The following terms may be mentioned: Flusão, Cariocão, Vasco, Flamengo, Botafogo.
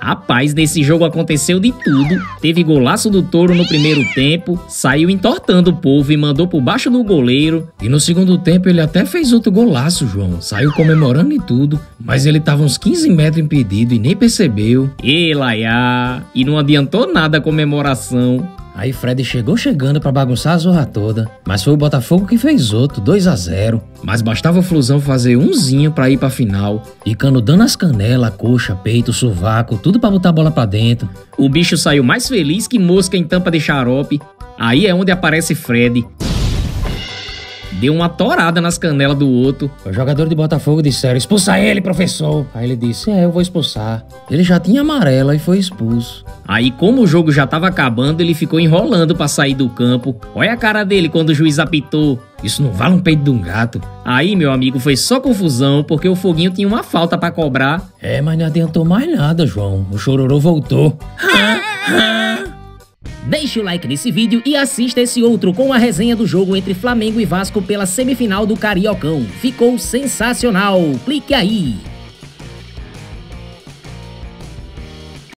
Rapaz, nesse jogo aconteceu de tudo. Teve golaço do Touro no primeiro tempo, saiu entortando o povo e mandou por baixo do goleiro. E no segundo tempo ele até fez outro golaço, João. Saiu comemorando e tudo, mas ele tava uns 15 metros impedido e nem percebeu. E laiá, e não adiantou nada a comemoração. Aí Fred chegou chegando pra bagunçar a zorra toda, mas foi o Botafogo que fez outro, 2 a 0. Mas bastava o Flusão fazer umzinho pra ir pra final, ficando dando as canelas, coxa, peito, sovaco, tudo pra botar a bola pra dentro. O bicho saiu mais feliz que mosca em tampa de xarope. Aí é onde aparece Fred. Deu uma torada nas canelas do outro. Os jogadores de Botafogo disseram: expulsa ele, professor. Aí ele disse: eu vou expulsar. Ele já tinha amarela e foi expulso. Aí, como o jogo já tava acabando, ele ficou enrolando pra sair do campo. Olha a cara dele quando o juiz apitou: isso não vale um peido de um gato. Aí, meu amigo, foi só confusão, porque o Foguinho tinha uma falta pra cobrar. Mas não adiantou mais nada, João. O chororô voltou. Deixe o like nesse vídeo e assista esse outro com a resenha do jogo entre Flamengo e Vasco pela semifinal do Cariocão. Ficou sensacional! Clique aí!